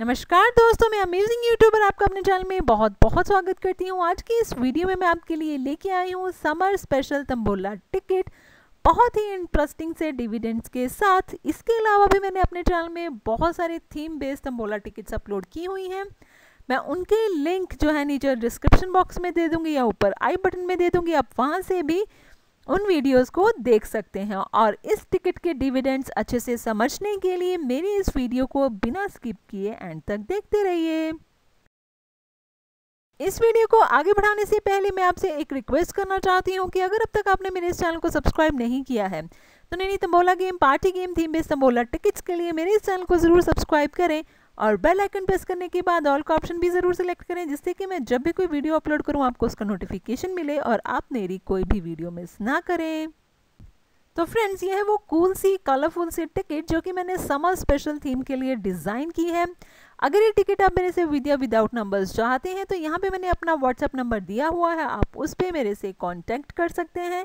नमस्कार दोस्तों, मैं अमेजिंग यूट्यूबर आपका अपने चैनल में बहुत बहुत स्वागत करती हूँ। आज की इस वीडियो में मैं आपके लिए लेके आई हूँ समर स्पेशल तंबोला टिकट, बहुत ही इंटरेस्टिंग से डिविडेंड्स के साथ। इसके अलावा भी मैंने अपने चैनल में बहुत सारे theme based tambola tickets upload की हुई हैं। मैं उनके लिंक जो है नीचे डिस्क्रिप्शन बॉक्स में दे दूँगी या ऊपर आई बटन में दे दूँगी, आप वहाँ से भी उन वीडियोस को देख सकते हैं। और इस टिकट के डिविडेंड्स अच्छे से समझने के लिए मेरी इस वीडियो को बिना स्किप किए एंड तक देखते रहिए। इस वीडियो को आगे बढ़ाने से पहले मैं आपसे एक रिक्वेस्ट करना चाहती हूँ कि अगर अब तक आपने मेरे इस चैनल को सब्सक्राइब नहीं किया है तो नई tambola game, party game, theme based tambola tickets के लिए मेरे इस चैनल को ज़रूर सब्सक्राइब करें और बेल आइकन प्रेस करने के बाद ऑल का ऑप्शन भी ज़रूर सेलेक्ट करें, जिससे कि मैं जब भी कोई वीडियो अपलोड करूं आपको उसका नोटिफिकेशन मिले और आप मेरी कोई भी वीडियो मिस ना करें। तो फ्रेंड्स, ये है वो कूल सी कलरफुल सी टिकट जो कि मैंने समर स्पेशल थीम के लिए डिज़ाइन की है। अगर ये टिकट आप मेरे से विद या विदाउट नंबर्स चाहते हैं तो यहाँ पर मैंने अपना व्हाट्सएप नंबर दिया हुआ है, आप उस पर मेरे से कॉन्टैक्ट कर सकते हैं,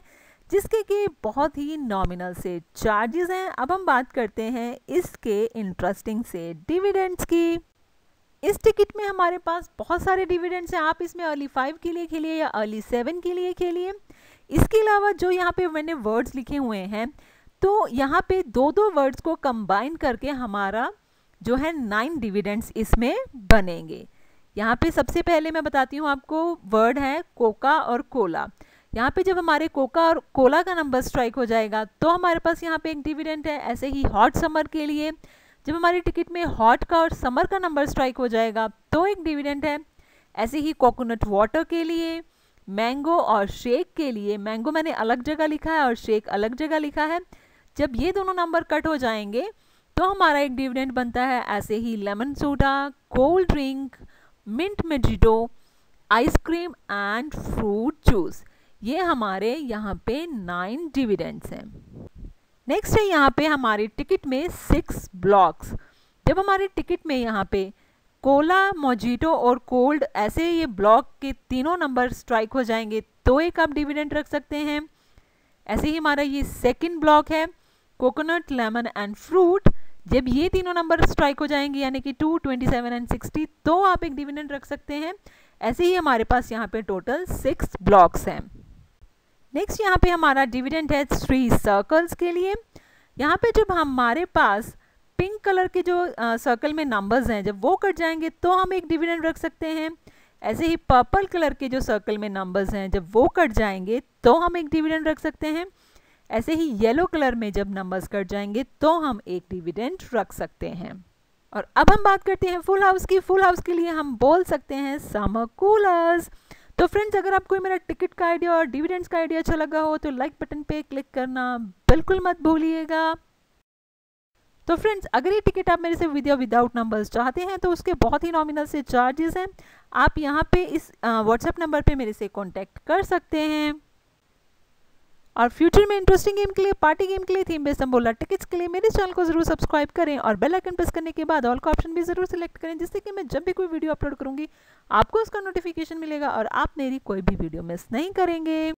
जिसके कि बहुत ही नॉमिनल से चार्जेस हैं। अब हम बात करते हैं इसके इंटरेस्टिंग से डिविडेंड्स की। इस टिकट में हमारे पास बहुत सारे डिविडेंड्स हैं। आप इसमें अर्ली 5 के लिए खेलिए या अर्ली 7 के लिए खेलिए। इसके अलावा जो यहाँ पे मैंने वर्ड्स लिखे हुए हैं, तो यहाँ पे दो वर्ड्स को कंबाइन करके हमारा जो है 9 डिविडेंड्स इसमें बनेंगे। यहाँ पे सबसे पहले मैं बताती हूँ आपको, वर्ड है कोका और कोला। यहाँ पे जब हमारे कोका और कोला का नंबर स्ट्राइक हो जाएगा तो हमारे पास यहाँ पे एक डिविडेंड है। ऐसे ही हॉट समर के लिए जब हमारी टिकट में हॉट का और समर का नंबर स्ट्राइक हो जाएगा तो एक डिविडेंड है। ऐसे ही कोकोनट वाटर के लिए, मैंगो और शेक के लिए, मैंगो मैंने अलग जगह लिखा है और शेक अलग जगह लिखा है, जब ये दोनों नंबर कट हो जाएंगे तो हमारा एक डिविडेंड बनता है। ऐसे ही lemon soda, cold drink, mint mojito, ice cream and fruit juice, ये हमारे यहाँ पे 9 डिविडेंड्स हैं। नेक्स्ट है यहाँ पे हमारी टिकट में 6 ब्लॉक्स। जब हमारे टिकट में यहाँ पे कोला, मोजीटो और कोल्ड, ऐसे ये ब्लॉक के तीनों नंबर स्ट्राइक हो जाएंगे तो एक आप डिविडेंड रख सकते हैं। ऐसे ही हमारा ये 2nd ब्लॉक है, कोकोनट, लेमन एंड फ्रूट, जब ये तीनों नंबर स्ट्राइक हो जाएंगे यानी कि 2, 27 एंड 60, तो आप एक डिविडेंड रख सकते हैं। ऐसे ही हमारे पास यहाँ पे टोटल 6 ब्लॉक्स हैं। नेक्स्ट यहाँ पे हमारा डिविडेंड है 3 सर्कल्स के लिए। यहाँ पे जब हमारे पास पिंक कलर के जो सर्कल में नंबर्स हैं, जब वो कट जाएंगे तो हम एक डिविडेंड रख सकते हैं। ऐसे ही पर्पल कलर के जो सर्कल में नंबर्स हैं, जब वो कट जाएंगे तो हम एक डिविडेंड रख सकते हैं। ऐसे ही येलो कलर में जब नंबर्स कट जाएंगे तो हम एक डिविडेंड रख सकते हैं। और अब हम बात करते हैं फुल हाउस की। फुल हाउस के लिए हम बोल सकते हैं समर कूलर्स। तो फ्रेंड्स, अगर आपको मेरा टिकट का आइडिया और डिविडेंड्स का आइडिया अच्छा लगा हो तो लाइक बटन पे क्लिक करना बिल्कुल मत भूलिएगा। तो फ्रेंड्स, अगर ये टिकट आप मेरे से विद या विदाउट नंबर्स चाहते हैं तो उसके बहुत ही नॉमिनल से चार्जेस हैं। आप यहाँ पे इस व्हाट्सएप नंबर पे मेरे से कॉन्टैक्ट कर सकते हैं। और फ्यूचर में इंटरेस्टिंग गेम के लिए, पार्टी गेम के लिए, थीम बेस्ड तंबोला टिकट्स के लिए मेरे चैनल को जरूर सब्सक्राइब करें और बेल आइकन प्रेस करने के बाद ऑल का ऑप्शन भी जरूर सेलेक्ट करें, जिससे कि मैं जब भी कोई वीडियो अपलोड करूंगी आपको उसका नोटिफिकेशन मिलेगा और आप मेरी कोई भी वीडियो मिस नहीं करेंगे।